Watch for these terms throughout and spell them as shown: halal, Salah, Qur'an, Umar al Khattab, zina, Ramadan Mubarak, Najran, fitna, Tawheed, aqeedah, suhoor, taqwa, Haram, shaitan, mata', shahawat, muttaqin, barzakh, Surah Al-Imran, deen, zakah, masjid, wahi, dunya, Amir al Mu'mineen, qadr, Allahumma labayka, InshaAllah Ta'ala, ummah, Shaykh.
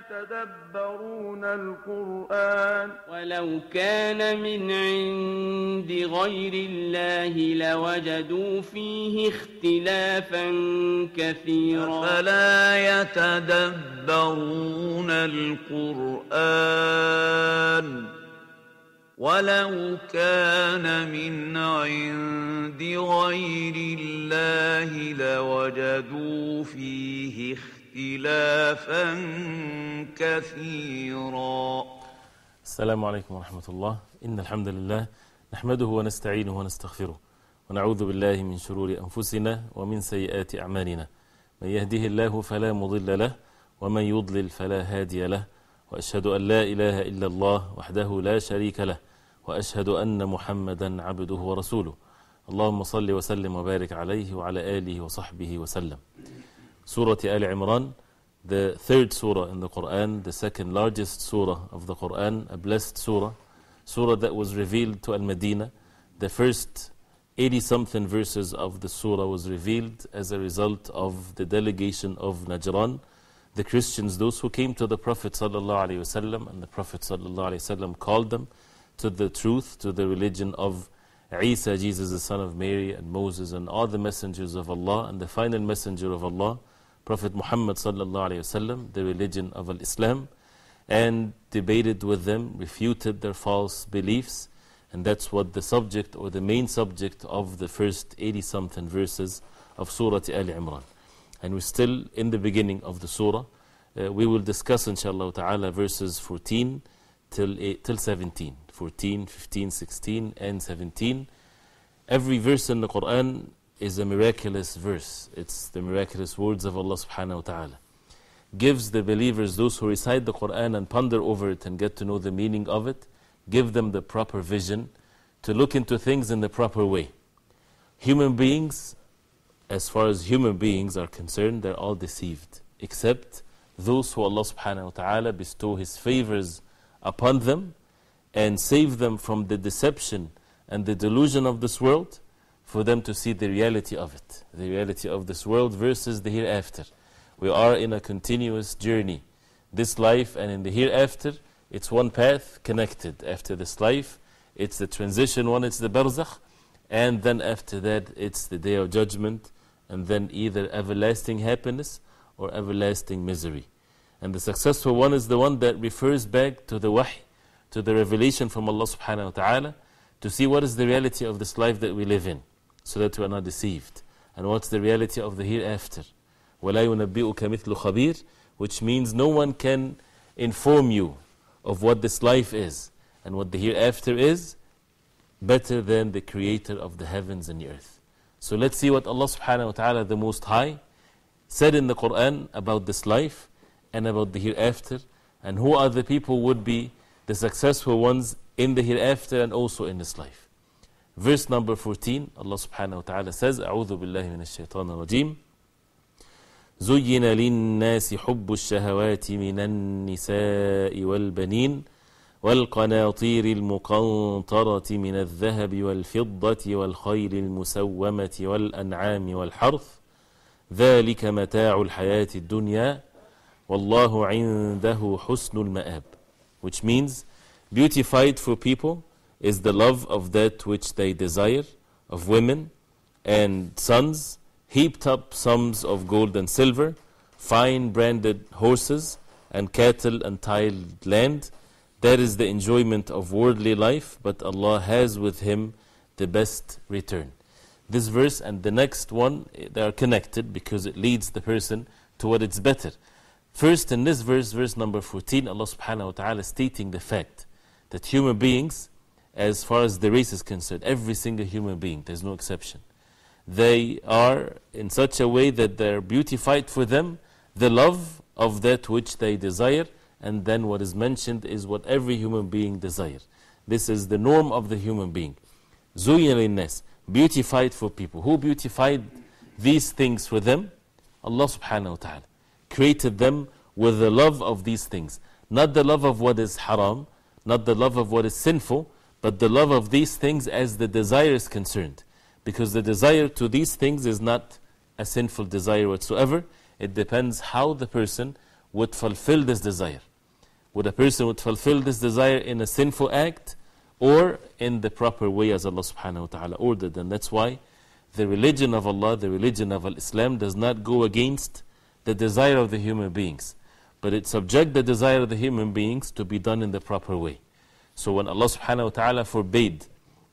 يتدبرون القرآن ولو كان من عند غير الله لوجدوا فيه اختلافا كثيرا فلا يتدبرون القرآن ولو كان من عند غير الله لوجدوا فيه اختلافا كثيرا. السلام عليكم ورحمة الله. إن الحمد لله نحمده ونستعينه ونستغفره ونعوذ بالله من شرور أنفسنا ومن سيئات أعمالنا، من يهده الله فلا مضل له ومن يضلل فلا هادي له، وأشهد أن لا إله إلا الله وحده لا شريك له، وأشهد أن محمدا عبده ورسوله، اللهم صل وسلم وبارك عليه وعلى آله وصحبه وسلم. Surah Al-Imran, the third surah in the Qur'an, the second largest surah of the Qur'an, a blessed surah, surah that was revealed to Al-Madinah. The first 80-something verses of the surah was revealed as a result of the delegation of Najran, the Christians, those who came to the Prophet ﷺ, and the Prophet ﷺ called them to the truth, to the religion of Isa, Jesus the son of Mary, and Moses, and all the messengers of Allah, and the final messenger of Allah, Prophet Muhammad ﷺ, the religion of Al-Islam, and debated with them, refuted their false beliefs. And that's what the subject, or the main subject, of the first 80-something verses of Surah Al-Imran. And we're still in the beginning of the surah. We will discuss, InshaAllah Ta'ala, verses 14 till 17. 14, 15, 16, and 17. Every verse in the Quran is a miraculous verse. It's the miraculous words of Allah subhanahu wa ta'ala. Gives the believers, those who recite the Quran and ponder over it and get to know the meaning of it, give them the proper vision to look into things in the proper way. Human beings, as far as human beings are concerned, they're all deceived, except those who Allah subhanahu wa ta'ala bestow His favors upon them and save them from the deception and the delusion of this world, for them to see the reality of it, the reality of this world versus the hereafter. We are in a continuous journey, this life and in the hereafter. It's one path connected. After this life, it's the transition one, it's the barzakh, and then after that, it's the day of judgment, and then either everlasting happiness or everlasting misery. And the successful one is the one that refers back to the wahi, to the revelation from Allah subhanahu wa ta'ala, to see what is the reality of this life that we live in, so that we are not deceived, and what's the reality of the hereafter. وَلَا يُنَبِّئُكَ مِثْلُ خَبِيرٍ, which means no one can inform you of what this life is and what the hereafter is better than the creator of the heavens and the earth. So let's see what Allah subhanahu wa ta'ala, the Most High, said in the Qur'an about this life and about the hereafter, and who are the people would be the successful ones in the hereafter and also in this life. Verse number 14, Allah subhanahu wa ta'ala says, أعوذ بالله من الشيطان الرجيم. زين للناس حب الشهوات من النساء والبنين والقناطير المقنطرة من الذهب والفضة والخيل المسومة والأنعام والحرث ذلك متاع الحياة الدنيا والله عنده حسن المآب. Which means, beautified for people is the love of that which they desire, of women and sons, heaped up sums of gold and silver, fine branded horses and cattle and tiled land. That is the enjoyment of worldly life, but Allah has with Him the best return. This verse and the next one, they are connected because it leads the person to what is better. First, in this verse, verse number 14, Allah subhanahu wa ta'ala stating the fact that human beings, as far as the race is concerned, every single human being, there's no exception, they are in such a way that they're beautified for them, the love of that which they desire, and then what is mentioned is what every human being desires. This is the norm of the human being. زُيِّنَ لِلنَّاسِ, beautified for people. Who beautified these things for them? Allah subhanahu wa ta'ala created them with the love of these things. Not the love of what is haram, not the love of what is sinful, but the love of these things as the desire is concerned. Because the desire to these things is not a sinful desire whatsoever. It depends how the person would fulfill this desire. Would a person would fulfill this desire in a sinful act or in the proper way as Allah subhanahu wa ta'ala ordered? And that's why the religion of Allah, the religion of Al-Islam, does not go against the desire of the human beings, but it subjects the desire of the human beings to be done in the proper way. So when Allah subhanahu wa ta'ala forbade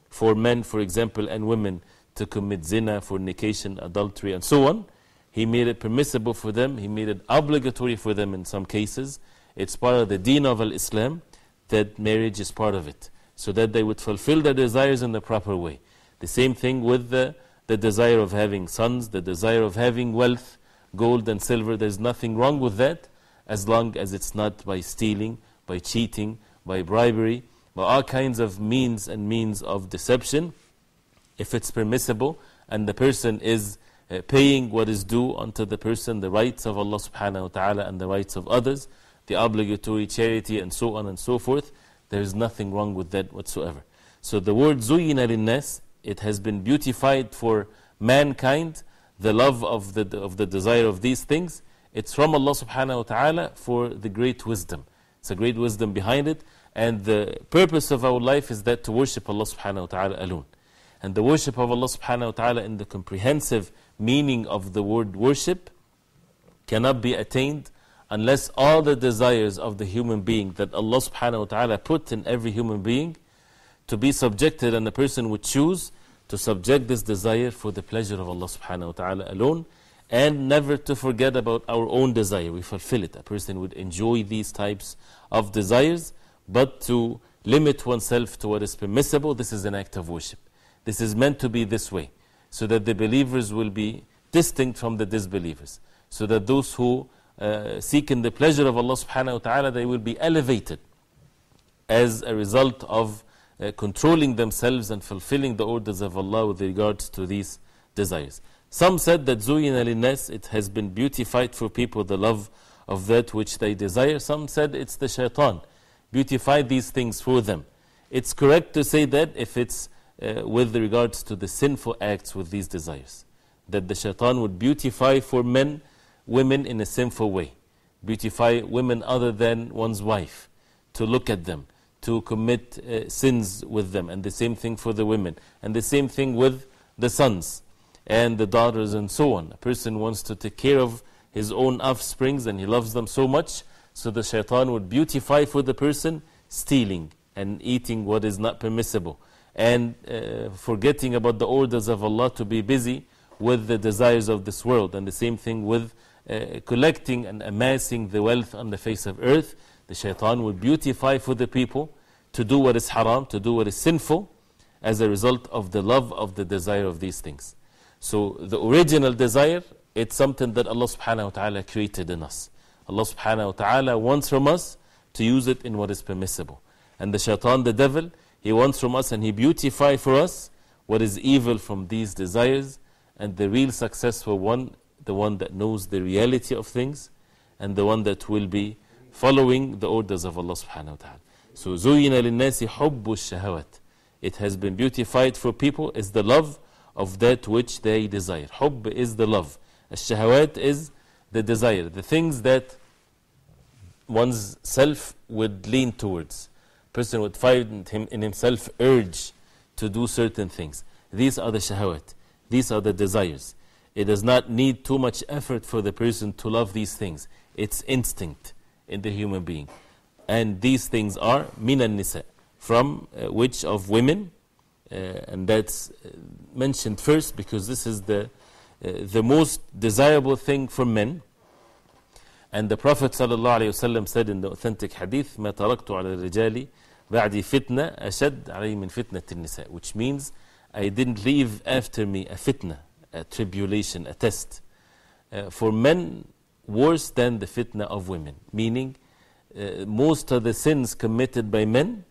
for men, for example, and women to commit zina, fornication, adultery, and so on, He made it permissible for them, He made it obligatory for them in some cases. It's part of the deen of Al-Islam that marriage is part of it, so that they would fulfill their desires in the proper way. The same thing with the desire of having sons, the desire of having wealth, gold and silver. There's nothing wrong with that, as long as it's not by stealing, by cheating, by bribery, by all kinds of means and means of deception. If it's permissible and the person is paying what is due unto the person, the rights of Allah subhanahu wa ta'ala and the rights of others, the obligatory charity and so on and so forth, there is nothing wrong with that whatsoever. So the word زُيِّنَ لِلنَّاسِ, it has been beautified for mankind, the love of the desire of these things. It's from Allah subhanahu wa ta'ala for the great wisdom. It's a great wisdom behind it, and the purpose of our life is that to worship Allah subhanahu wa ta'ala alone. And the worship of Allah subhanahu wa ta'ala in the comprehensive meaning of the word worship cannot be attained unless all the desires of the human being that Allah subhanahu wa ta'ala put in every human being to be subjected, and the person would choose to subject this desire for the pleasure of Allah subhanahu wa ta'ala alone, and never to forget about our own desire. We fulfill it. A person would enjoy these types of desires, but to limit oneself to what is permissible, this is an act of worship. This is meant to be this way, so that the believers will be distinct from the disbelievers, so that those who seek in the pleasure of Allah subhanahu wa ta'ala, they will be elevated as a result of controlling themselves and fulfilling the orders of Allah with regards to these desires. Some said that زُيِّنَ لِلنَّاسِ, it has been beautified for people, the love of that which they desire. Some said it's the shaitan beautified these things for them. It's correct to say that if it's with regards to the sinful acts with these desires, that the shaitan would beautify for men women in a sinful way, beautify women other than one's wife, to look at them, to commit sins with them, and the same thing for the women, and the same thing with the sons and the daughters and so on. A person wants to take care of his own offsprings and he loves them so much, so the shaitan would beautify for the person stealing and eating what is not permissible, and forgetting about the orders of Allah to be busy with the desires of this world, and the same thing with collecting and amassing the wealth on the face of earth. The shaitan will beautify for the people to do what is haram, to do what is sinful, as a result of the love of the desire of these things. So the original desire, it's something that Allah subhanahu wa ta'ala created in us. Allah subhanahu wa ta'ala wants from us to use it in what is permissible. And the shaitan, the devil, he wants from us and he beautifies for us what is evil from these desires. And the real successful one, the one that knows the reality of things, and the one that will be following the orders of Allah subhanahu wa ta'ala. So, زُيِّنَ لِلنَّاسِ حُبُّ الشَّهَوَاتِ, it has been beautified for people, is the love of that which they desire. Hubb is the love. Al-shahawat is the desire, the things that one's self would lean towards. A person would find in himself urge to do certain things. These are the shahawat. These are the desires. It does not need too much effort for the person to love these things. It's instinct in the human being. And these things are min al-nisa, from which of women, and that's mentioned first because this is the most desirable thing for men. And the Prophet ﷺ said in the authentic hadith, مَا تَرَكْتُ عَلَى الرِّجَالِ بَعْدِ فِتْنَةً أَشَدْ عَلَيْهِ مِنْ فِتْنَةِ النِّسَاءِ, which means I didn't leave after me a fitna, a tribulation, a test for men worse than the fitna of women. Meaning, most of the sins committed by men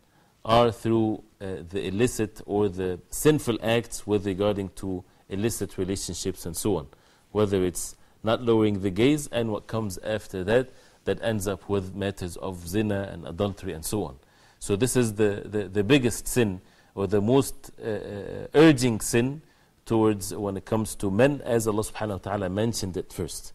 are through the illicit or the sinful acts with regarding to illicit relationships and so on. Whether it's not lowering the gaze and what comes after that, that ends up with matters of zina and adultery and so on. So this is the biggest sin, or the most urging sin towards when it comes to men, as Allah subhanahu wa ta'ala mentioned it first.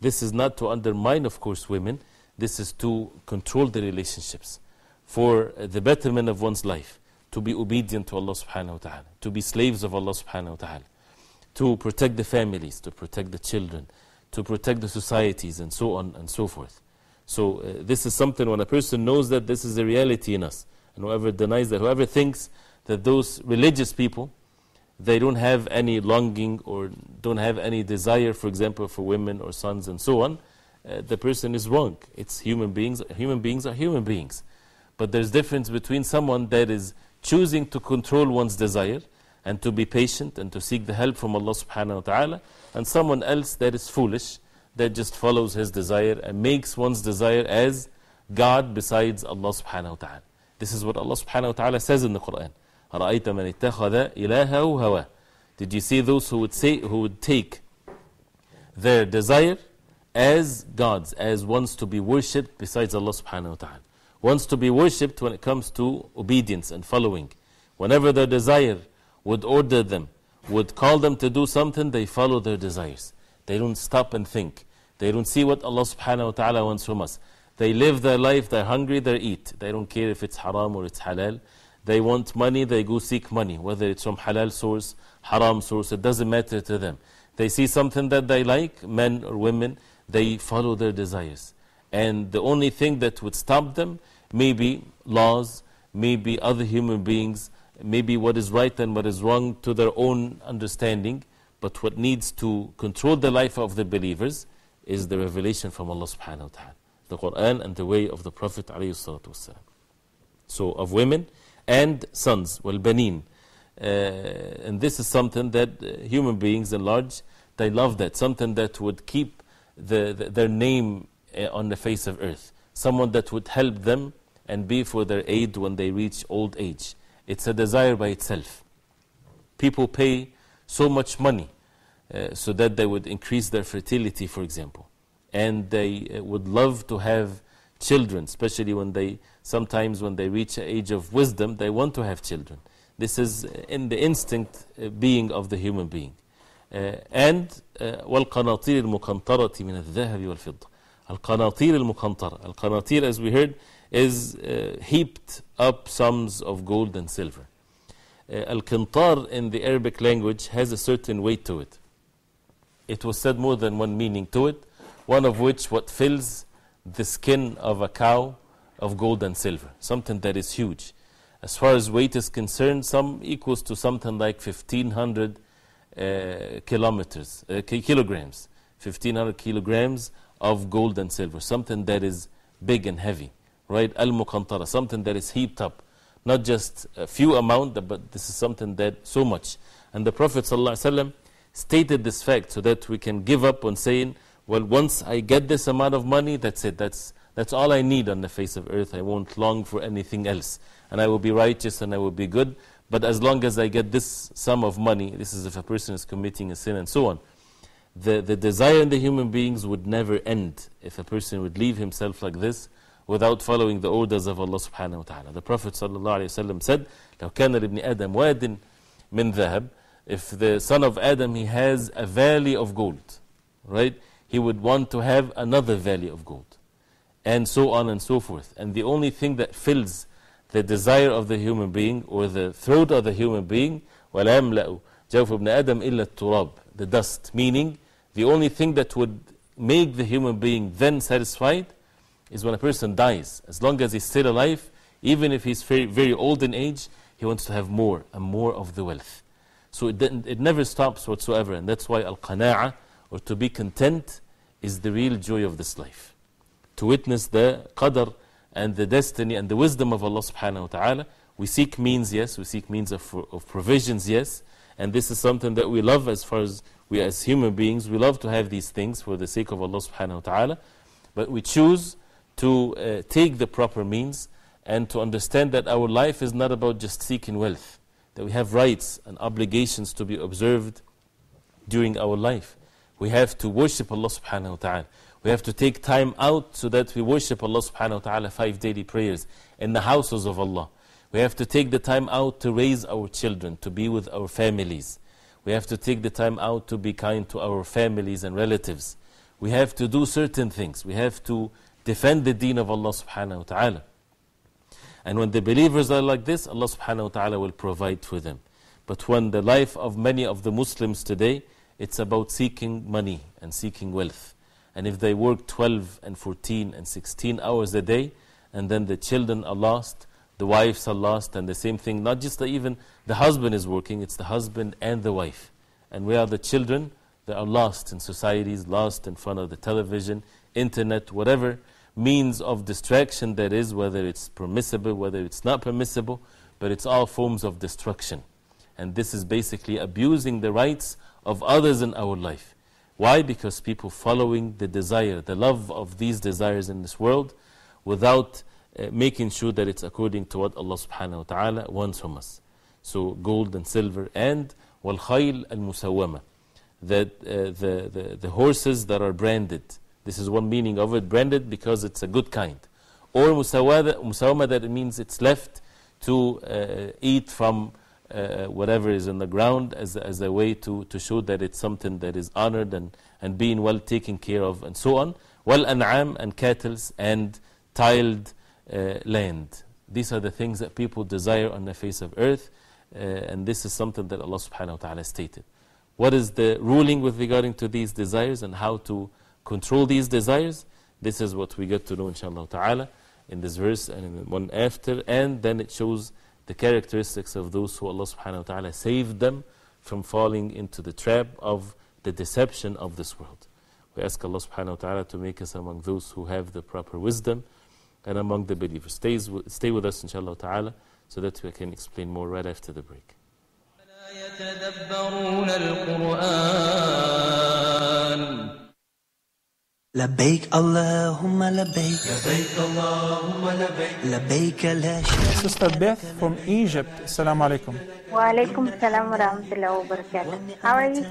This is not to undermine, of course, women. This is to control the relationships for the betterment of one's life, to be obedient to Allah subhanahu wa ta'ala, to be slaves of Allah subhanahu wa ta'ala, to protect the families, to protect the children, to protect the societies, and so on and so forth. So this is something when a person knows that this is a reality in us, and whoever denies that, whoever thinks that those religious people, they don't have any longing or don't have any desire, for example, for women or sons and so on, the person is wrong. It's human beings. Human beings are human beings. But there's difference between someone that is choosing to control one's desire and to be patient and to seek the help from Allah subhanahu wa ta'ala, and someone else that is foolish, that just follows his desire and makes one's desire as God besides Allah subhanahu wa ta'ala. This is what Allah subhanahu wa ta'ala says in the Qur'an. أَرَأَيْتَ مَنِ اتَّخَذَ إِلَهَهُ هَوَى. Did you see those who would take their desire as gods, as ones to be worshipped besides Allah subhanahu wa ta'ala? Ones to be worshipped when it comes to obedience and following. Whenever their desire would order them, would call them to do something, they follow their desires. They don't stop and think. They don't see what Allah subhanahu wa ta'ala wants from us. They live their life, they're hungry, they eat. They don't care if it's haram or it's halal. They want money, they go seek money, whether it's from halal source, haram source, it doesn't matter to them. They see something that they like, men or women, they follow their desires. And the only thing that would stop them, maybe laws, maybe other human beings, maybe what is right and what is wrong to their own understanding. But what needs to control the life of the believers is the revelation from Allah subhanahu wa ta'ala, the Qur'an and the way of the Prophet alayhi salatu wasalam. So of women and sons, wal-banin. And this is something that human beings at large, they love that. Something that would keep their name on the face of earth. Someone that would help them and be for their aid when they reach old age. It's a desire by itself. People pay so much money so that they would increase their fertility, for example. And they would love to have children, especially when they, sometimes when they reach an age of wisdom, they want to have children. This is in the instinct being of the human being. And وَالْقَنَاطِيرِ الْمُقَنْطَرَةِ مِنَ الذَّهَبِ وَالْفِضَّةِ. Al-Qanatir al-Muqantar. Al-Qanatir, as we heard, is heaped up sums of gold and silver. Al-Qantar in the Arabic language has a certain weight to it. It was said more than one meaning to it, one of which what fills the skin of a cow of gold and silver, something that is huge. As far as weight is concerned, some equals to something like 1,500 kilograms, 1,500 kilograms of gold and silver, something that is big and heavy, right? Al-Muqantara, something that is heaped up. Not just a few amount, but this is something that so much. And the Prophet ﷺ stated this fact so that we can give up on saying, well, once I get this amount of money, that's it. That's all I need on the face of earth. I won't long for anything else. And I will be righteous and I will be good. But as long as I get this sum of money, this is if a person is committing a sin and so on. The desire in the human beings would never end if a person would leave himself like this without following the orders of Allah subhanahu wa ta'ala. The Prophet ﷺ said, لَوْ كَانَ لِبْنِ آدَمْ وَادٍ مِنْ ذَهَبٍ. If the son of Adam, he has a valley of gold, right? He would want to have another valley of gold. And so on and so forth. And the only thing that fills the desire of the human being or the throat of the human being, وَلَا يَمْلَأُ جَوْفُ ابْنِ آدَمْ إِلَّا التُّرَابِ. The dust, meaning the only thing that would make the human being then satisfied is when a person dies. As long as he's still alive, even if he's very, very old in age, he wants to have more and more of the wealth. So it never stops whatsoever. And that's why al-qana'a, or to be content, is the real joy of this life. To witness the qadr and the destiny and the wisdom of Allah subhanahu wa ta'ala. We seek means, yes. We seek means of provisions, yes. And this is something that we love as far as we as human beings, we love to have these things for the sake of Allah subhanahu wa ta'ala. But we choose to take the proper means and to understand that our life is not about just seeking wealth. That we have rights and obligations to be observed during our life. We have to worship Allah subhanahu wa ta'ala. We have to take time out so that we worship Allah subhanahu wa ta'ala 5 daily prayers in the houses of Allah. We have to take the time out to raise our children, to be with our families. We have to take the time out to be kind to our families and relatives. We have to do certain things. We have to defend the deen of Allah subhanahu wa ta'ala. And when the believers are like this, Allah subhanahu wa ta'ala will provide for them. But when the life of many of the Muslims today, it's about seeking money and seeking wealth. And if they work 12 and 14 and 16 hours a day, and then the children are lost, the wives are lost, and the same thing, not just even the husband is working, it's the husband and the wife. And where are the children? They are lost in societies, lost in front of the television, internet, whatever means of distraction there is, whether it's permissible, whether it's not permissible, but it's all forms of destruction. And this is basically abusing the rights of others in our life. Why? Because people following the desire, the love of these desires in this world, without making sure that it's according to what Allah subhanahu wa ta'ala wants from us. So gold and silver and والخيل المسومة, the horses that are branded. This is one meaning of it, branded because it's a good kind. Or musawama, that means it's left to eat from whatever is on the ground as a way to show that it's something that is honored and being well taken care of and so on. Wal an'am, and cattle and tiled land. These are the things that people desire on the face of earth. And this is something that Allah subhanahu wa ta'ala stated. What is the ruling with regarding to these desires and how to control these desires? This is what we get to know inshaAllah ta'ala in this verse and in the one after. And then it shows the characteristics of those who Allah subhanahu wa ta'ala saved them from falling into the trap of the deception of this world. We ask Allah subhanahu wa ta'ala to make us among those who have the proper wisdom and among the believers. Stay with us inshaAllah ta'ala so that we can explain more right after the break. لبيك اللهم لبيك لبيك اللهم لبيك لبيك لا شريك. Sister Beth from Egypt, assalamu alaikum. Wa alaikum assalam wa rahmatullahi wa barakatuh. How are you?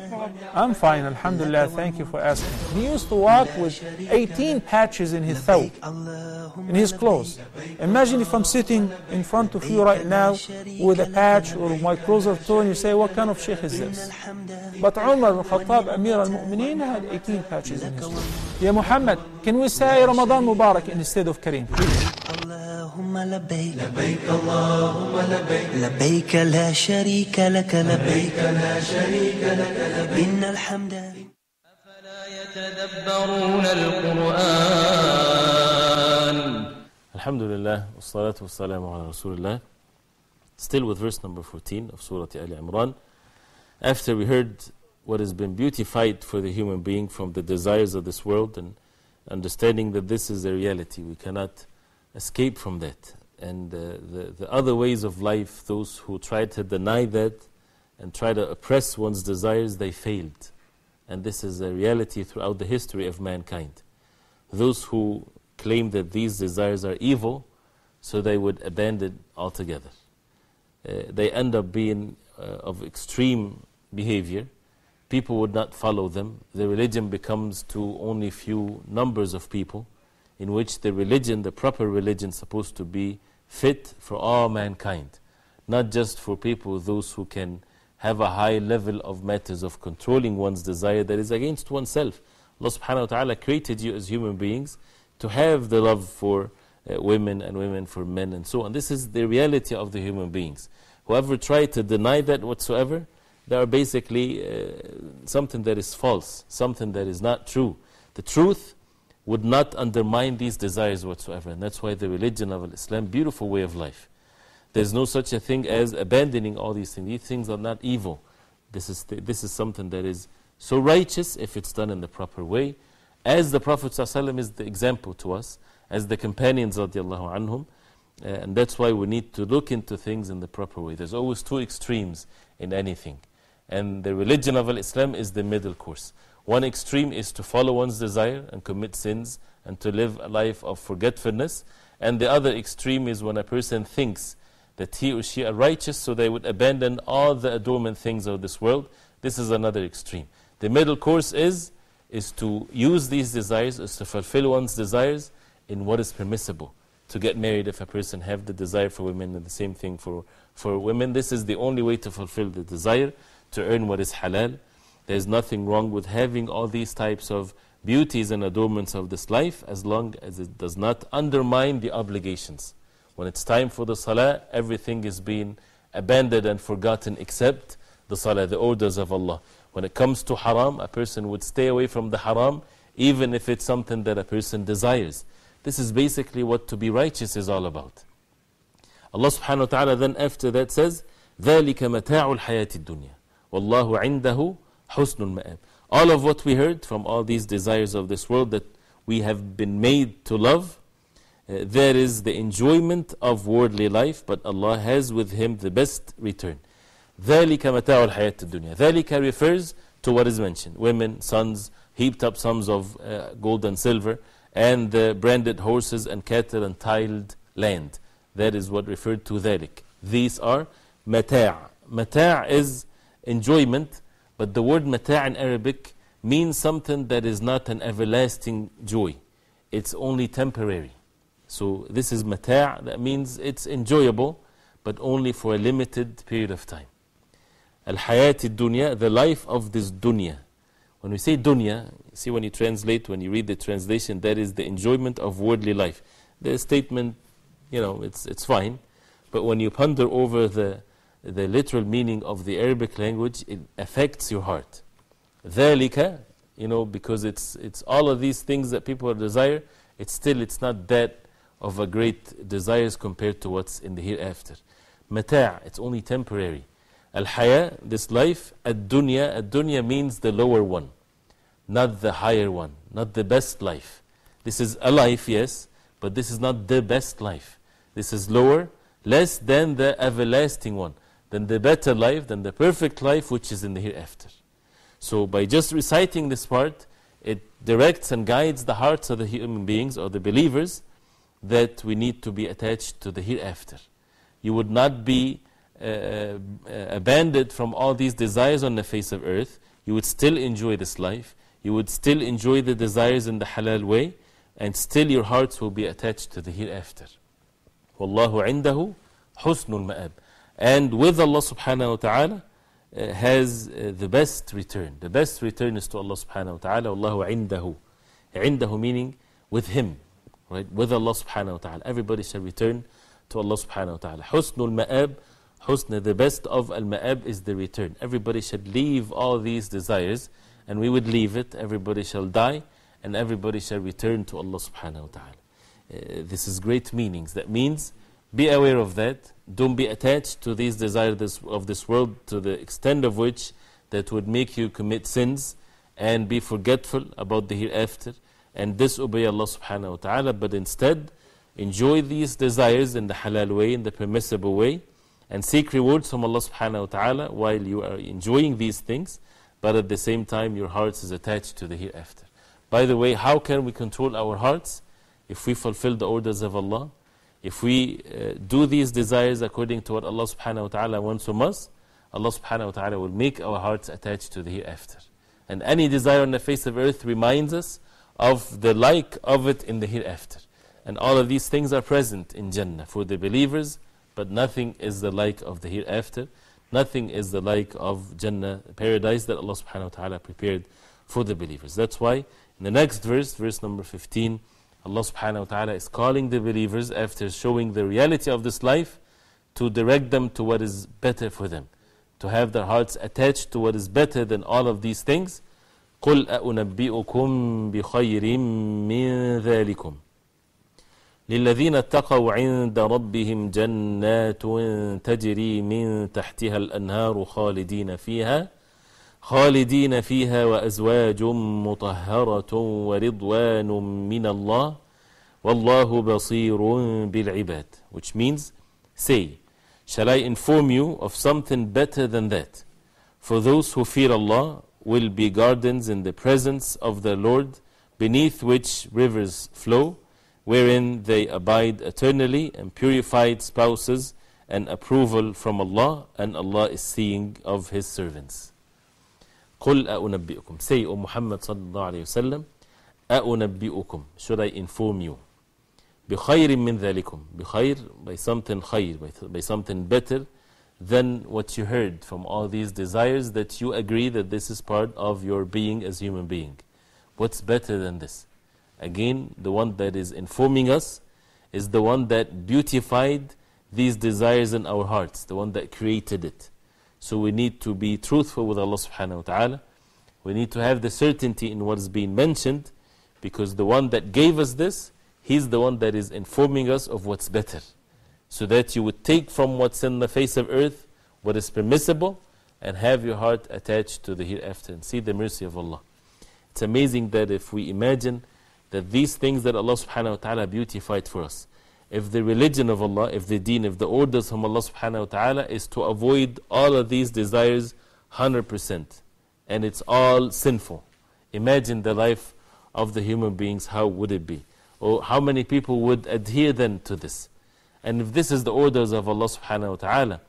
I'm fine, alhamdulillah, thank you for asking. He used to walk with 18 patches in his thawb, in his clothes. Imagine if I'm sitting in front of you right now with a patch or my clothes are torn, you say, what kind of sheikh is this? But Umar al Khattab, Amir al Mu'mineen, had 18 patches in his thawb. Ya Muhammad, can we say Ramadan Mubarak instead of Kareem? Allahumma labayka labayka Allahumma labayka labayka la sharika laka labayka la sharika laka innal hamda afala yatadabbaruna al-Qur'an. Alhamdulillah, wassalatu wassalamu ala Rasulillah. Still with verse number 14 of Surah Al-Imran. After we heard what has been beautified for the human being from the desires of this world and understanding that this is the reality, we cannot escape from that. And the other ways of life, those who try to deny that and try to oppress one's desires, they failed. And this is a reality throughout the history of mankind. Those who claim that these desires are evil, so they would abandon altogether. They end up being of extreme behavior. People would not follow them. The religion becomes to only few numbers of people, in which the religion, the proper religion, is supposed to be fit for all mankind, not just for people, those who can have a high level of matters of controlling one's desire that is against oneself. Allah subhanahu wa ta'ala created you as human beings to have the love for women and women for men and so on. This is the reality of the human beings. Whoever tried to deny that whatsoever, they are basically something that is false, something that is not true. The truth would not undermine these desires whatsoever. And that's why the religion of Islam, beautiful way of life. There's no such a thing as abandoning all these things. These things are not evil. This is something that is so righteous if it's done in the proper way. As the Prophet ﷺ is the example to us, as the companions radiallahu anhum. And that's why we need to look into things in the proper way. There's always two extremes in anything. And the religion of Islam is the middle course. One extreme is to follow one's desire and commit sins and to live a life of forgetfulness. And the other extreme is when a person thinks that he or she are righteous, so they would abandon all the adornment things of this world. This is another extreme. The middle course is to use these desires, is to fulfill one's desires in what is permissible. To get married if a person have the desire for women, and the same thing for women. This is the only way to fulfill the desire, to earn what is halal. There's nothing wrong with having all these types of beauties and adornments of this life as long as it does not undermine the obligations. When it's time for the salah, everything is being abandoned and forgotten except the salah, the orders of Allah. When it comes to haram, a person would stay away from the haram even if it's something that a person desires. This is basically what to be righteous is all about. Allah subhanahu wa ta'ala then after that says, ذَلِكَ مَتَاعُ الْحَيَاةِ الدُّنْيَا وَاللَّهُ عِنْدَهُ حُسْنُ الْمَآبِ. All of what we heard from all these desires of this world that we have been made to love, there is the enjoyment of worldly life, but Allah has with Him the best return. ذَلِكَ مَتَاعُ الْحَيَاةِ الدُّنْيَا. ذَلِكَ refers to what is mentioned: women, sons, heaped up sums of gold and silver, and the branded horses and cattle and tiled land. That is what referred to ذَلِك. These are mata'. Mata' is enjoyment, but the word mata' in Arabic means something that is not an everlasting joy. It's only temporary. So this is mata', that means it's enjoyable, but only for a limited period of time. Al-hayati dunya, the life of this dunya. When we say dunya, see when you translate, when you read the translation, that is the enjoyment of worldly life. The statement, you know, it's fine, but when you ponder over the literal meaning of the Arabic language, it affects your heart. ذَلِكَ, you know, because it's all of these things that people desire, it's not that of a great desires compared to what's in the hereafter. Mata', it's only temporary. Al-haya, this life. Ad-dunya, ad-dunya means the lower one, not the higher one, not the best life. This is a life, yes, but this is not the best life. This is lower, less than the everlasting one, than the better life, than the perfect life which is in the hereafter. So by just reciting this part, it directs and guides the hearts of the human beings or the believers that we need to be attached to the hereafter. You would not be abandoned from all these desires on the face of earth. You would still enjoy this life. You would still enjoy the desires in the halal way, and still your hearts will be attached to the hereafter. Wallahu indahu husnul ma'ab. And with Allah subhanahu wa ta'ala has the best return. The best return is to Allah subhanahu wa ta'ala. Wallahu indahu. Indahu meaning with Him. Right? With Allah subhanahu wa ta'ala. Everybody shall return to Allah subhanahu wa ta'ala. Husnul ma'ab, husna, the best of al ma'ab is the return. Everybody should leave all these desires, and we would leave it. Everybody shall die, and everybody shall return to Allah subhanahu wa ta'ala. This is great meanings. That means be aware of that. Don't be attached to these desires of this world to the extent of which that would make you commit sins and be forgetful about the hereafter and disobey Allah subhanahu wa ta'ala, but instead enjoy these desires in the halal way, in the permissible way, and seek rewards from Allah subhanahu wa ta'ala while you are enjoying these things, but at the same time your heart is attached to the hereafter. By the way, how can we control our hearts? If we fulfill the orders of Allah, if we do these desires according to what Allah subhanahu wa ta'ala wants from us, Allah subhanahu wa ta'ala will make our hearts attached to the hereafter. And any desire on the face of earth reminds us of the like of it in the hereafter. And all of these things are present in Jannah for the believers, but nothing is the like of the hereafter. Nothing is the like of Jannah, paradise that Allah subhanahu wa ta'ala prepared for the believers. That's why in the next verse, verse number 15, Allah subhanahu wa ta'ala is calling the believers after showing the reality of this life to direct them to what is better for them, to have their hearts attached to what is better than all of these things. قُلْ أَأُنَبِّئُكُمْ بِخَيْرٍ مِّن ذَلِكُمْ لِلَّذِينَ اتَّقَوْا عِنْدَ رَبِّهِمْ جَنَّاتٌ تَجْرِي مِنْ تَحْتِهَا الْأَنْهَارُ خَالِدِينَ فِيهَا وَأَزْوَاجٌ مُطَهَّرَةٌ وَرِضْوَانٌ مِّنَ اللَّهِ وَاللَّهُ بَصِيرٌ بِالْعِبَادِ. Which means, say, shall I inform you of something better than that? For those who fear Allah will be gardens in the presence of their Lord, beneath which rivers flow, wherein they abide eternally, and purified spouses, and approval from Allah, and Allah is seeing of His servants. قُلْ أَأُنَبِّئُكُمْ. Say, O Muhammad sallallahu alayhi wa sallam, أَأُنَبِّئُكُمْ, should I inform you? بِخَيْرٍ مِّن ذَلِكُمْ. بِخَيْرٍ, by something خير, by something better than what you heard from all these desires that you agree that this is part of your being as human being. What's better than this? Again, the one that is informing us is the one that beautified these desires in our hearts, the one that created it. So we need to be truthful with Allah subhanahu wa ta'ala. We need to have the certainty in what is being mentioned, because the one that gave us this, he's the one that is informing us of what's better. So that you would take from what's in the face of earth what is permissible and have your heart attached to the hereafter and see the mercy of Allah. It's amazing that if we imagine that these things that Allah subhanahu wa ta'ala beautified for us, if the religion of Allah, if the deen, if the orders from Allah subhanahu wa ta'ala is to avoid all of these desires 100%, and it's all sinful, imagine the life of the human beings, how would it be? Or how many people would adhere then to this? And if this is the orders of Allah subhanahu wa ta'ala,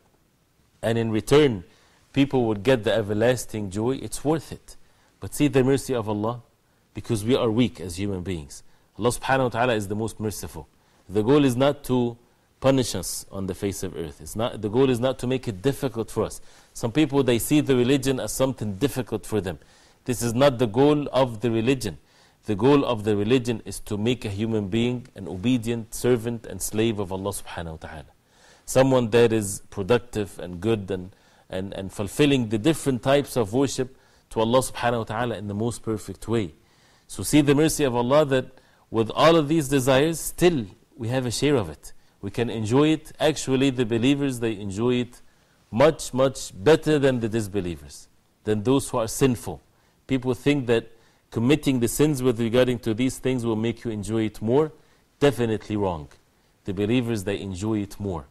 and in return, people would get the everlasting joy, it's worth it. But see the mercy of Allah, because we are weak as human beings. Allah subhanahu wa ta'ala is the most merciful. The goal is not to punish us on the face of earth. It's not, the goal is not to make it difficult for us. Some people, they see the religion as something difficult for them. This is not the goal of the religion. The goal of the religion is to make a human being an obedient servant and slave of Allah subhanahu wa ta'ala. Someone that is productive and good and fulfilling the different types of worship to Allah subhanahu wa ta'ala in the most perfect way. So see the mercy of Allah that with all of these desires, still we have a share of it. We can enjoy it. Actually, the believers, they enjoy it much, much better than the disbelievers, than those who are sinful. People think that committing the sins with regarding to these things will make you enjoy it more. Definitely wrong. The believers, they enjoy it more.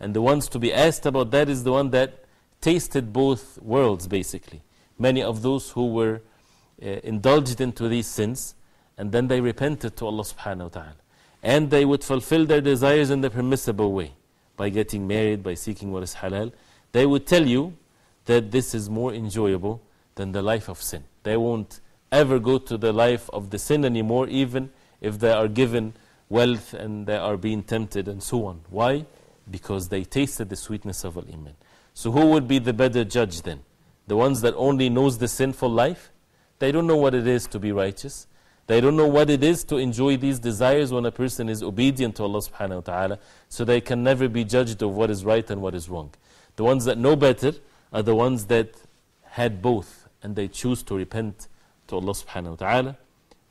And the ones to be asked about that is the one that tasted both worlds, basically. Many of those who were indulged into these sins, and then they repented to Allah subhanahu wa ta'ala. And they would fulfill their desires in the permissible way, by getting married, by seeking what is halal. They would tell you that this is more enjoyable than the life of sin. They won't ever go to the life of the sin anymore, even if they are given wealth and they are being tempted and so on. Why? Because they tasted the sweetness of Al-Iman. So who would be the better judge then? The ones that only knows the sinful life? They don't know what it is to be righteous. They don't know what it is to enjoy these desires when a person is obedient to Allah subhanahu wa ta'ala, so they can never be judged of what is right and what is wrong. The ones that know better are the ones that had both, and they choose to repent to Allah subhanahu wa ta'ala.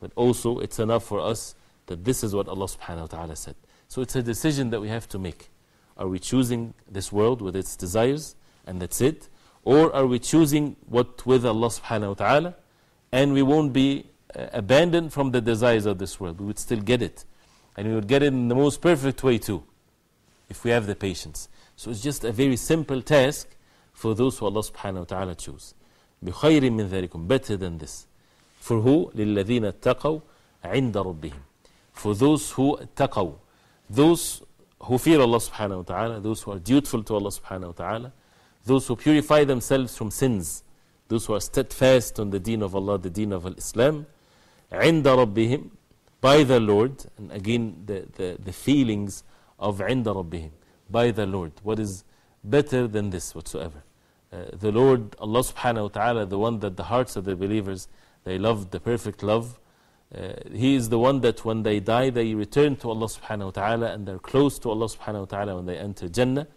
But also, it's enough for us that this is what Allah subhanahu wa ta'ala said. So it's a decision that we have to make. Are we choosing this world with its desires, and that's it? Or are we choosing what with Allah subhanahu wa ta'ala, and we won't be abandoned from the desires of this world? We would still get it, and we would get it in the most perfect way too, if we have the patience. So it's just a very simple task for those who Allah subhanahu wa ta'ala choose. بِخَيْرٍ مِّن ذَلِكُمْ, better than this. For who? لِلَّذِينَ اتَّقَوْا عِنْدَ رَبِّهِمْ, for those who اتَّقَوْا, those who fear Allah subhanahu wa ta'ala, those who are dutiful to Allah subhanahu wa ta'ala, those who purify themselves from sins, those who are steadfast on the deen of Allah, the deen of Al-Islam, عِنْدَ رَبِّهِمْ, by the Lord. And again, the feelings of عِنْدَ رَبِّهِمْ, by the Lord. What is better than this whatsoever? The Lord, Allah subhanahu wa ta'ala, the one that the hearts of the believers, they love the perfect love. He is the one that when they die, they return to Allah subhanahu wa ta'ala, and they're close to Allah subhanahu wa ta'ala when they enter Jannah.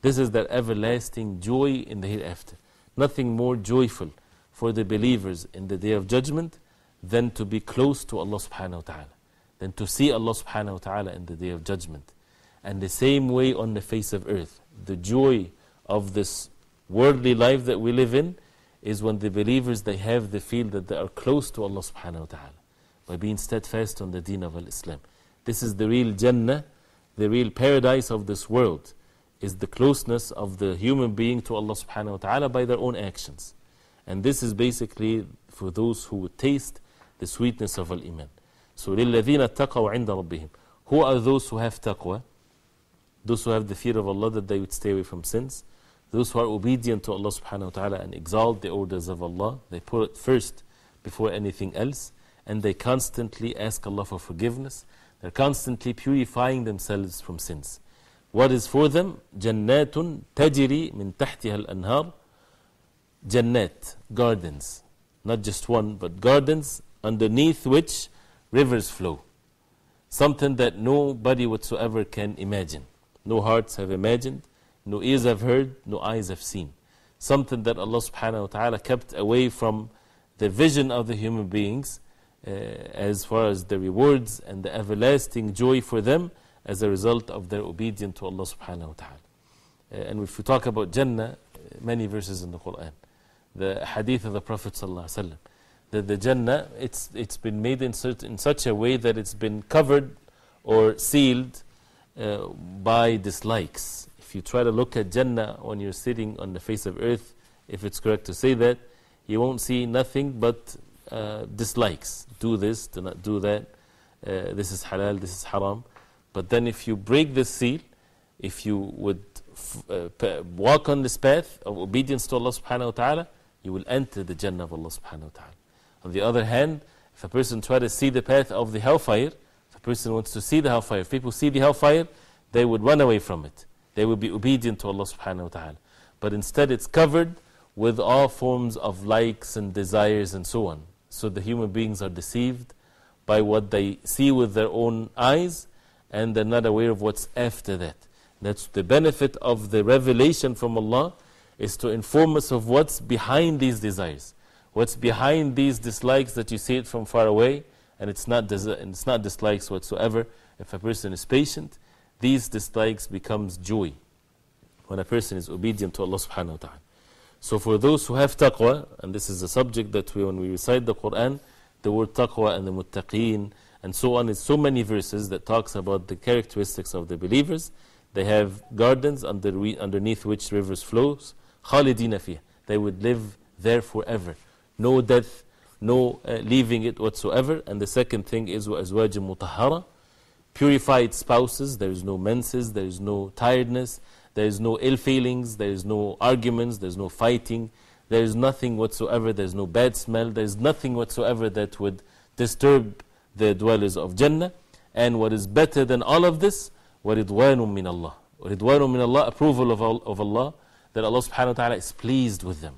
This is their everlasting joy in the hereafter. Nothing more joyful for the believers in the Day of Judgment than to be close to Allah subhanahu wa ta'ala, than to see Allah subhanahu wa ta'ala in the Day of Judgment. And the same way on the face of earth, the joy of this worldly life that we live in is when the believers, they have the feel that they are close to Allah subhanahu wa ta'ala by being steadfast on the deen of Al-Islam. This is the real Jannah, the real paradise of this world, is the closeness of the human being to Allah subhanahu wa ta'ala by their own actions. And this is basically for those who taste the sweetness of Al-Iman. So, لِلَّذِينَ اتَّقَوْا عِنْدَ رَبِّهِمْ. Who are those who have taqwa? Those who have the fear of Allah, that they would stay away from sins. Those who are obedient to Allah subhanahu wa ta'ala and exalt the orders of Allah. They put it first before anything else. And they constantly ask Allah for forgiveness. They're constantly purifying themselves from sins. What is for them? جَنَّاتٌ تَجْرِي مِن تَحْتِهَا الْأَنْهَارِ. Jannat, gardens. Not just one, but gardens underneath which rivers flow. Something that nobody whatsoever can imagine. No hearts have imagined, no ears have heard, no eyes have seen. Something that Allah subhanahu wa ta'ala kept away from the vision of the human beings as far as the rewards and the everlasting joy for them as a result of their obedience to Allah subhanahu wa ta'ala. And if we talk about Jannah, many verses in the Qur'an, the hadith of the Prophet sallallahu alaihi wasallam, that the Jannah, it's been made in such a way that it's been covered or sealed by dislikes. If you try to look at Jannah when you're sitting on the face of earth, if it's correct to say that, you won't see nothing but dislikes. Do this, do not do that, this is halal, this is haram. But then if you break this seal, if you would walk on this path of obedience to Allah subhanahu wa ta'ala, you will enter the Jannah of Allah subhanahu wa ta'ala. On the other hand, if a person tries to see the path of the hellfire, if a person wants to see the hellfire, if people see the hellfire, they would run away from it. They would be obedient to Allah subhanahu wa ta'ala. But instead it's covered with all forms of likes and desires and so on. So the human beings are deceived by what they see with their own eyes, and they're not aware of what's after that. That's the benefit of the revelation from Allah, is to inform us of what's behind these desires, what's behind these dislikes that you see it from far away, and it's not dislikes whatsoever. If a person is patient, these dislikes becomes joy when a person is obedient to Allah subhanahu wa ta'ala. So for those who have taqwa, and this is a subject that when we recite the Qur'an, the word taqwa and the muttaqin and so on, is so many verses that talks about the characteristics of the believers. They have gardens underneath which rivers flows. Khalidina fiha. They would live there forever. No death, no leaving it whatsoever. And the second thing is وَأَزْوَاجٍ مُطَهَّرَةٍ, purified spouses. There is no menses, there is no tiredness, there is no ill feelings, there is no arguments, there is no fighting, there is nothing whatsoever, there is no bad smell, there is nothing whatsoever that would disturb the dwellers of Jannah. And what is better than all of this? وَرِضْوَانٌ مِّنَ اللَّهِ. وَرِضْوَانٌ مِّنَ اللَّهِ, approval of Allah, that Allah subhanahu wa ta'ala is pleased with them.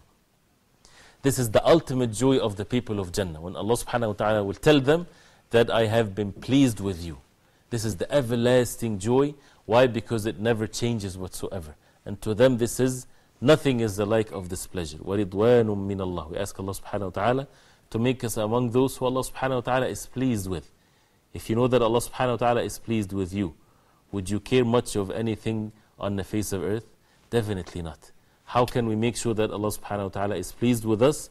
This is the ultimate joy of the people of Jannah, when Allah subhanahu wa ta'ala will tell them that I have been pleased with you. This is the everlasting joy. Why? Because it never changes whatsoever. And to them this is, nothing is the like of this pleasure. وَرِضْوَانٌ مِّنَ اللَّهِ. We ask Allah subhanahu wa ta'ala to make us among those who Allah subhanahu wa ta'ala is pleased with. If you know that Allah subhanahu wa ta'ala is pleased with you, would you care much of anything on the face of earth? Definitely not. How can we make sure that Allah subhanahu wa ta'ala is pleased with us?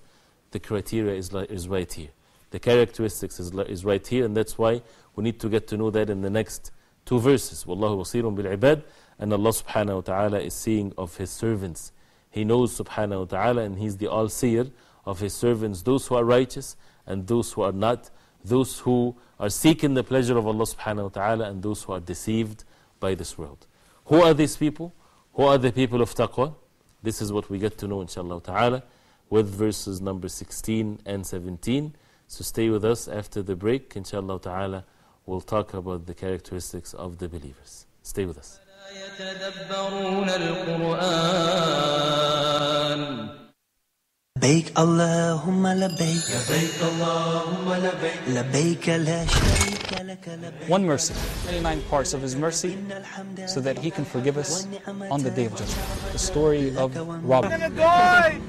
The criteria is right here. The characteristics is right here, and that's why we need to get to know that in the next two verses. Wallahu basirun bil ibad, and Allah subhanahu wa ta'ala is seeing of His servants. He knows subhanahu wa ta'ala, and He's the all-seer of His servants, those who are righteous and those who are not, those who are seeking the pleasure of Allah subhanahu wa ta'ala and those who are deceived by this world. Who are these people? Who are the people of taqwa? This is what we get to know inshaAllah ta'ala with verses number 16 and 17. So stay with us after the break. InshaAllah ta'ala we'll talk about the characteristics of the believers. Stay with us. لبيك اللهم لبيك لبيك اللهم لبيك لبيك لا شريك لك لبيك. One mercy, 99 parts of His mercy, so that He can forgive us on the Day of Judgment. The story of robbery. I'm gonna die!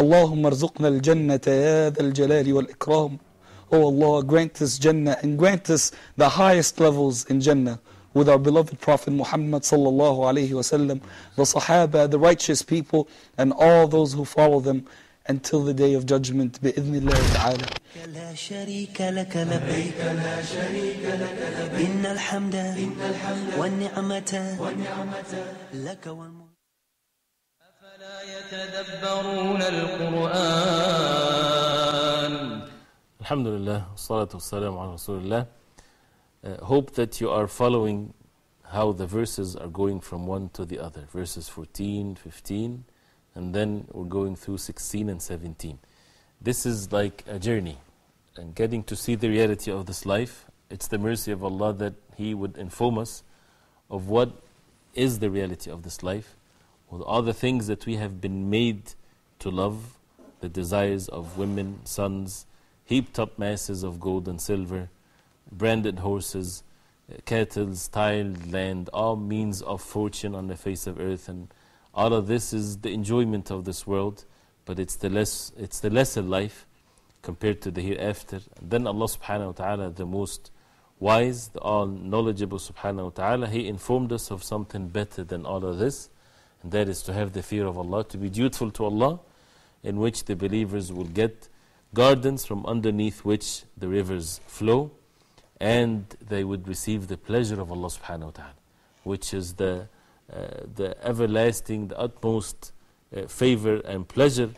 Allahumma arzuqna al-jannata ya dhal jalali wal ikram. Oh Allah, grant us Jannah and grant us the highest levels in Jannah, with our beloved Prophet Muhammad sallallahu alayhi wasallam, the Sahaba, the righteous people, and all those who follow them until the Day of Judgment. Bi'idhnillah ta'ala. Alhamdulillah, salatu wassalamu ala rasulillah. Hope that you are following how the verses are going from one to the other. Verses 14, 15, and then we're going through 16 and 17. This is like a journey, and getting to see the reality of this life. It's the mercy of Allah that He would inform us of what is the reality of this life, with all the things that we have been made to love, the desires of women, sons, heaped up masses of gold and silver, branded horses, cattle, tiled land, all means of fortune on the face of earth. And all of this is the enjoyment of this world, but it's the lesser life compared to the hereafter. And then Allah subhanahu wa ta'ala, the most wise, the all knowledgeable subhanahu wa ta'ala, He informed us of something better than all of this, and that is to have the fear of Allah, to be dutiful to Allah, in which the believers will get gardens from underneath which the rivers flow, and they would receive the pleasure of Allah subhanahu wa ta'ala, which is the everlasting, the utmost favor and pleasure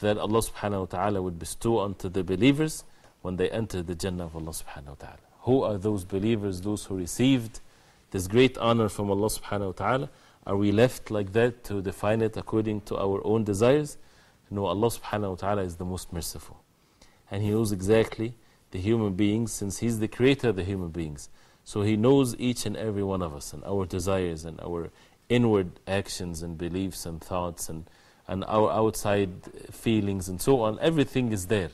that Allah subhanahu wa ta'ala would bestow unto the believers when they enter the Jannah of Allah subhanahu wa ta'ala. Who are those believers, those who received this great honor from Allah subhanahu wa ta'ala? Are we left like that to define it according to our own desires? No, Allah subhanahu wa ta'ala is the most merciful, and He knows exactly the human beings, since He's the creator of the human beings. So He knows each and every one of us and our desires and our inward actions and beliefs and thoughts and our outside feelings and so on. Everything is there.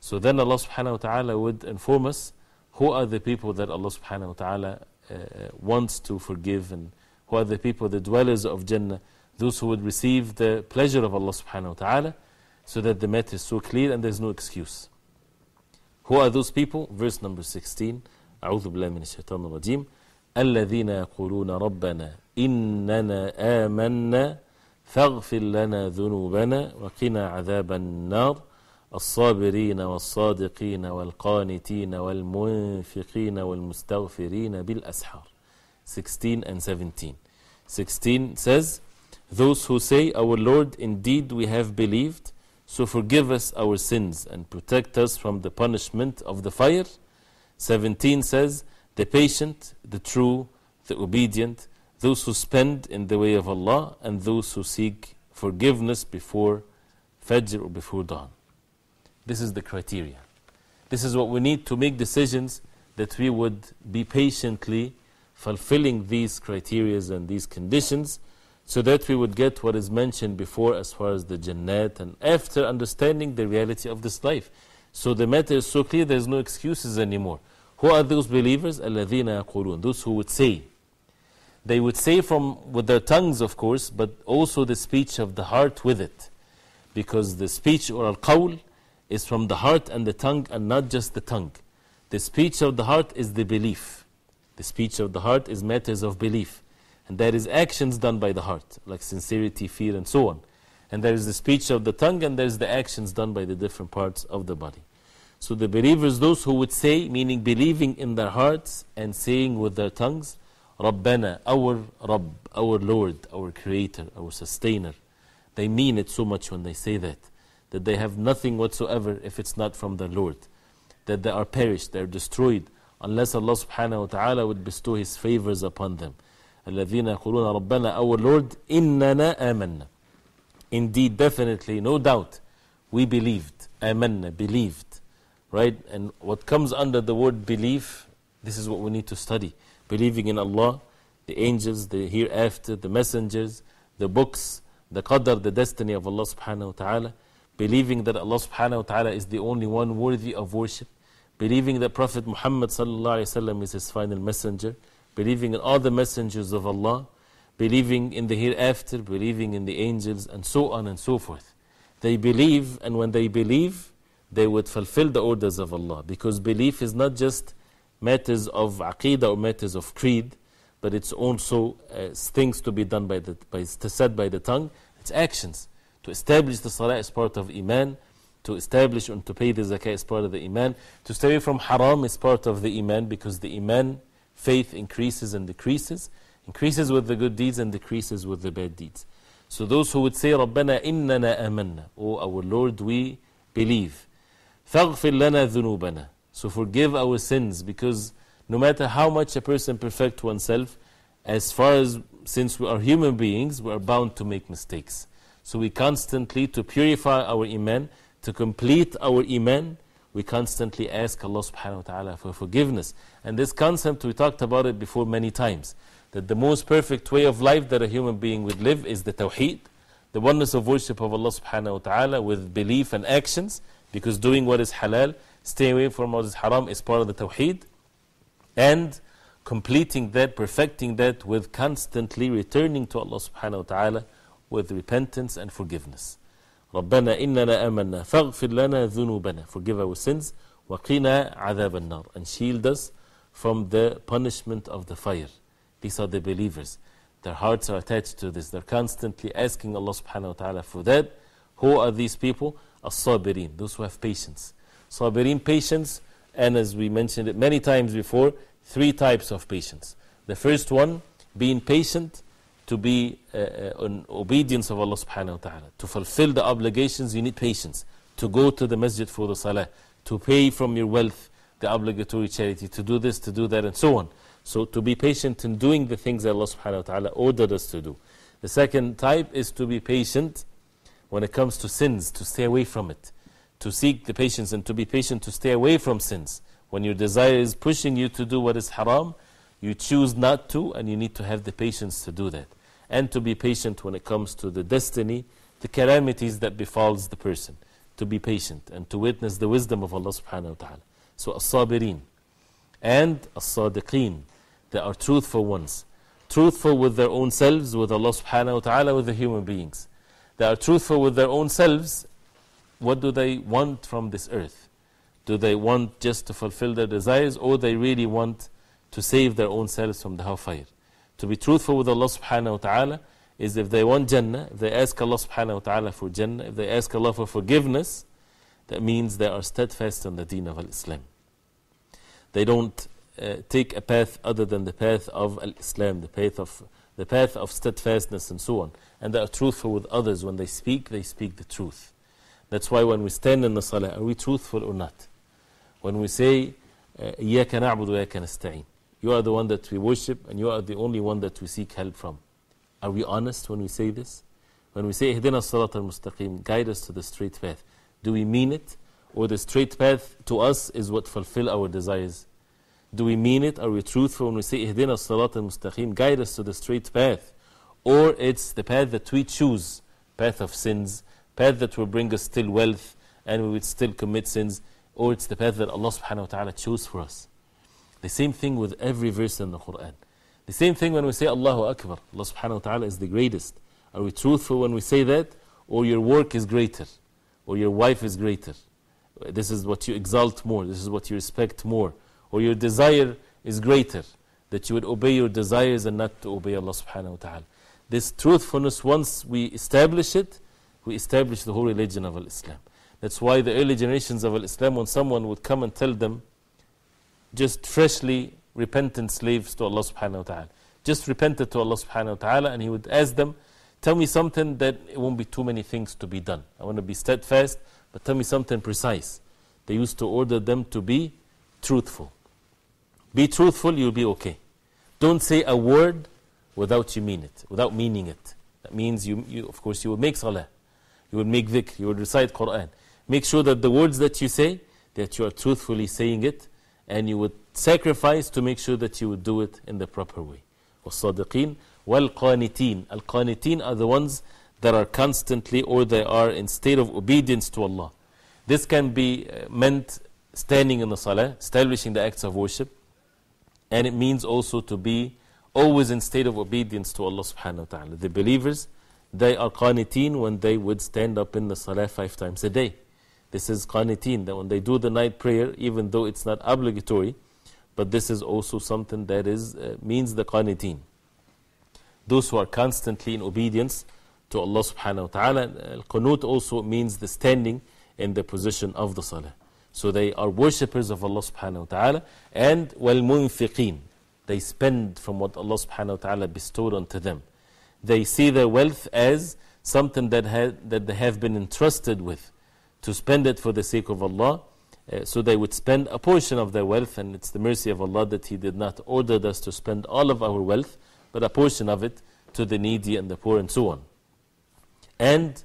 So then Allah subhanahu wa ta'ala would inform us who are the people that Allah subhanahu wa ta'ala wants to forgive, and who are the people, the dwellers of Jannah, those who would receive the pleasure of Allah subhanahu wa ta'ala, so that the matter is so clear and there's no excuse. Who are those people? Verse number 16. أعوذ بالله من الشيطان الرجيم. الذين يقولون ربنا إننا آمنا فاغفر لنا ذنوبنا وقنا عذاب النار الصابرين والصادقين والقانتين والمنفقين والمستغفرين بالأسحار. 16 and 17. 16 says, those who say, our Lord, indeed we have believed, so forgive us our sins and protect us from the punishment of the fire. 17 says, the patient, the true, the obedient, those who spend in the way of Allah, and those who seek forgiveness before Fajr or before dawn. This is the criteria. This is what we need to make decisions, that we would be patiently fulfilling these criteria and these conditions, so that we would get what is mentioned before as far as the Jannat, and after understanding the reality of this life. So the matter is so clear, there's no excuses anymore. Who are those believers? الَّذِينَ يَقُولُونَ. Those who would say. They would say with their tongues, of course, but also the speech of the heart with it. Because the speech, or al-qawl, is from the heart and the tongue, and not just the tongue. The speech of the heart is the belief. The speech of the heart is matters of belief. And there is actions done by the heart, like sincerity, fear, and so on. And there is the speech of the tongue, and there is the actions done by the different parts of the body. So the believers, those who would say, meaning believing in their hearts and saying with their tongues, Rabbana, our Rabb, our Lord, our Creator, our Sustainer. They mean it so much when they say that they have nothing whatsoever if it's not from their Lord, that they are perished, they are destroyed, unless Allah subhanahu wa ta'ala would bestow His favors upon them. الَّذِينَ يَقُولُونَ رَبَّنَا our Lord, إِنَّنَا آمَنَّا. Indeed, definitely, no doubt, we believed. آمَنَّا, believed. Right? And what comes under the word belief, this is what we need to study. Believing in Allah, the angels, the hereafter, the messengers, the books, the qadr, the destiny of Allah subhanahu wa ta'ala. Believing that Allah subhanahu wa ta'ala is the only one worthy of worship. Believing that Prophet Muhammad sallallahu alayhi wa sallam is His final messenger. Believing in all the messengers of Allah, believing in the hereafter, believing in the angels, and so on and so forth. They believe, and when they believe, they would fulfill the orders of Allah, because belief is not just matters of aqeedah or matters of creed, but it's also things to be done said by the tongue. It's actions. To establish the Salah is part of Iman. To establish and to pay the zakah is part of the Iman. To stay away from haram is part of the Iman, because the Iman faith increases and decreases, increases with the good deeds and decreases with the bad deeds. So those who would say, رَبَّنَا إِنَّنَا آمَنَّا, O our Lord, we believe. فَاغْفِرْ لَنَا ذُنُوبَنَا, so forgive our sins, because no matter how much a person perfects oneself, as far as, since we are human beings, we are bound to make mistakes. So we constantly, to purify our Iman, to complete our Iman, we constantly ask Allah subhanahu wa ta'ala for forgiveness. And this concept, we talked about it before many times, that the most perfect way of life that a human being would live is the Tawheed, the oneness of worship of Allah subhanahu wa ta'ala with belief and actions, because doing what is halal, staying away from what is haram is part of the Tawheed, and completing that, perfecting that with constantly returning to Allah subhanahu wa ta'ala with repentance and forgiveness. رَبَّنَا إِنَّنَا أَمَنَّا فَاغْفِرْ لَنَا ذُنُوبَنَا, forgive our sins, وَقِنَا عَذَابَ النَّارِ, and shield us from the punishment of the fire. These are the believers. Their hearts are attached to this. They're constantly asking Allah subhanahu wa ta'ala for that. Who are these people? As-sabirin, those who have patience. Sabirin, patience, and as we mentioned it many times before, three types of patience. The first one, being patient to be in obedience of Allah subhanahu wa ta'ala. To fulfill the obligations, you need patience. To go to the masjid for the salah, to pay from your wealth, the obligatory charity, to do this, to do that, and so on. So to be patient in doing the things that Allah subhanahu wa ta'ala ordered us to do. The second type is to be patient when it comes to sins, to stay away from it. To seek the patience and to be patient to stay away from sins. When your desire is pushing you to do what is haram, you choose not to, and you need to have the patience to do that. And to be patient when it comes to the destiny, the calamities that befalls the person. To be patient and to witness the wisdom of Allah subhanahu wa ta'ala. So as-sabirin and as-sadiqeen, they are truthful ones. Truthful with their own selves, with Allah subhanahu wa ta'ala, with the human beings. They are truthful with their own selves. What do they want from this earth? Do they want just to fulfill their desires, or they really want to save their own selves from the hellfire? To be truthful with Allah subhanahu wa ta'ala is if they want Jannah, if they ask Allah subhanahu wa ta'ala for Jannah, if they ask Allah for forgiveness, that means they are steadfast on the deen of Al-Islam. They don't take a path other than the path of Al-Islam, the path of steadfastness and so on. And they are truthful with others. When they speak the truth. That's why when we stand in the salah, are we truthful or not? When we say, إِيَّاكَ نَعْبُدُ وَإِيَّاكَ نَسْتَعِينَ, you are the one that we worship and you are the only one that we seek help from. Are we honest when we say this? When we say, إِهْدِنَا الصِّرَاطَ الْمُسْتَقِيمَ, guide us to the straight path. Do we mean it? Or the straight path to us is what fulfill our desires? Do we mean it? Are we truthful when we say, إِهْدِنَا الصِّرَاطَ الْمُسْتَقِيمَ, guide us to the straight path? Or it's the path that we choose, path of sins, path that will bring us still wealth and we would still commit sins, or it's the path that Allah subhanahu wa ta'ala chose for us. The same thing with every verse in the Qur'an. The same thing when we say Allahu Akbar, Allah subhanahu wa ta'ala is the greatest. Are we truthful when we say that? Or your work is greater, or your wife is greater, this is what you exalt more, this is what you respect more, or your desire is greater, that you would obey your desires and not to obey Allah subhanahu wa ta'ala. This truthfulness, once we establish it, we establish the whole religion of Al-Islam. That's why the early generations of Al-Islam, when someone would come and tell them, just freshly repentant slaves to Allah subhanahu wa ta'ala, just repented to Allah subhanahu wa ta'ala, and he would ask them, tell me something that it won't be too many things to be done. I want to be steadfast, but tell me something precise. They used to order them to be truthful. Be truthful, you'll be okay. Don't say a word without meaning it. That means you of course, you will make salah, you will make dhikr, you will recite Qur'an. Make sure that the words that you say, that you are truthfully saying it, and you would sacrifice to make sure that you would do it in the proper way. وَالصَّادِقِينَ وَالْقَانِتِينَ. Al-Qaniteen are the ones that are constantly, or they are in state of obedience to Allah. This can be meant standing in the salah, establishing the acts of worship, and it means also to be always in state of obedience to Allah subhanahu wa ta'ala. The believers, they are qaniteen when they would stand up in the salah 5 times a day. This is qaniteen, that when they do the night prayer, even though it's not obligatory, but this is also something that is means the qaniteen. Those who are constantly in obedience to Allah subhanahu wa ta'ala. Al-qunut also means the standing in the position of the salah. So they are worshippers of Allah subhanahu wa ta'ala. And wal-munfiqeen, they spend from what Allah subhanahu wa ta'ala bestowed unto them. They see their wealth as something that they have been entrusted with, to spend it for the sake of Allah. So they would spend a portion of their wealth, and it's the mercy of Allah that He did not order us to spend all of our wealth, but a portion of it to the needy and the poor and so on. And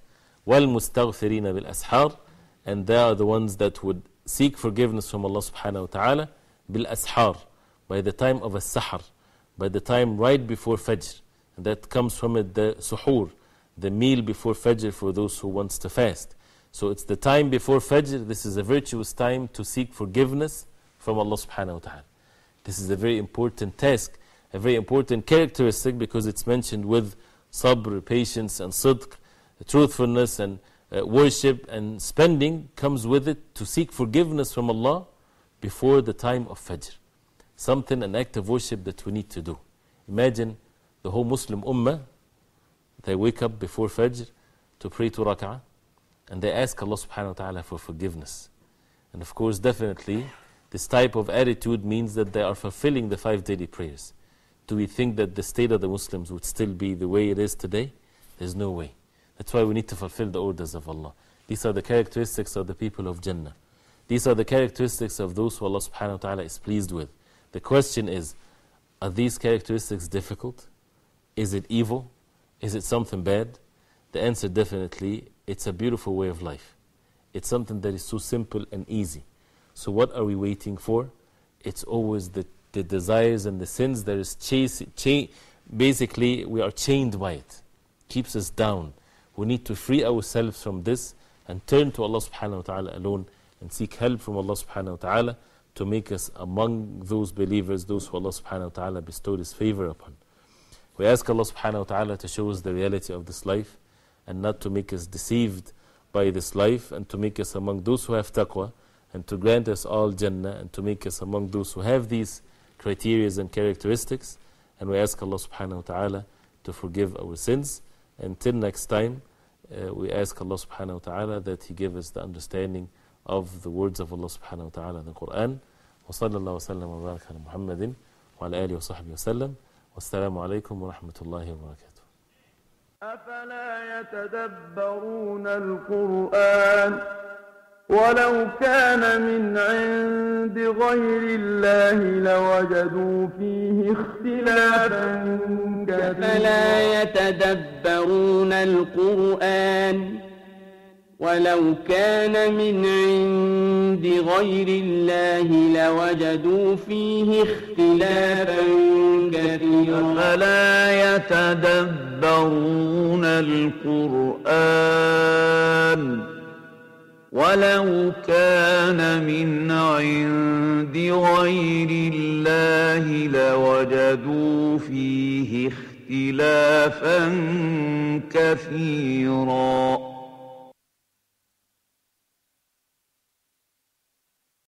وَالْمُسْتَغْفِرِينَ بِالْأَسْحَارِ, and they are the ones that would seek forgiveness from Allah subhanahu wa ta'ala بِالْأَسْحَارِ, by the time of as-sahar, by the time right before Fajr. That comes from it, the suhoor, the meal before Fajr for those who wants to fast. So it's the time before Fajr. This is a virtuous time to seek forgiveness from Allah subhanahu wa ta'ala. This is a very important task, a very important characteristic, because it's mentioned with sabr, patience and sidq, truthfulness and worship, and spending comes with it to seek forgiveness from Allah before the time of Fajr. Something, an act of worship that we need to do. Imagine the whole Muslim Ummah, they wake up before Fajr to pray 2 rak'ah, and they ask Allah subhanahu wa ta'ala for forgiveness. And of course, definitely, this type of attitude means that they are fulfilling the 5 daily prayers. Do we think that the state of the Muslims would still be the way it is today? There's no way. That's why we need to fulfill the orders of Allah. These are the characteristics of the people of Jannah. These are the characteristics of those who Allah subhanahu wa ta'ala is pleased with. The question is, are these characteristics difficult? Is it evil? Is it something bad? The answer definitely, it's a beautiful way of life. It's something that is so simple and easy. So what are we waiting for? It's always the desires and the sins that is basically we are chained by it. Keeps us down. We need to free ourselves from this and turn to Allah subhanahu wa ta'ala alone and seek help from Allah subhanahu wa ta'ala to make us among those believers, those who Allah subhanahu wa ta'ala bestowed His favor upon. We ask Allah subhanahu wa ta'ala to show us the reality of this life and not to make us deceived by this life, and to make us among those who have taqwa, and to grant us all Jannah, and to make us among those who have these criteria and characteristics. And we ask Allah subhanahu wa ta'ala to forgive our sins. Until next time, we ask Allah subhanahu wa ta'ala that He give us the understanding of the words of Allah subhanahu wa ta'ala in the Qur'an. Wa sallallahu wa sallam wa baraka ala Muhammadin wa ala alihi wa sahbihi wa sallam. Wassalamu alaikum wa rahmatullahi wa barakatuh. أفلا يتدبرون القرآن ولو كان من عند غير الله لوجدوا فيه اختلافا كثيرا. أفلا يتدبرون القرآن ولو كان من عند غير الله لوجدوا فيه اختلافا كثيرا. أفلا يتدبرون القرآن ولو كان من عند غير الله لوجدوا فيه اختلافا كثيرا.